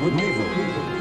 Naval.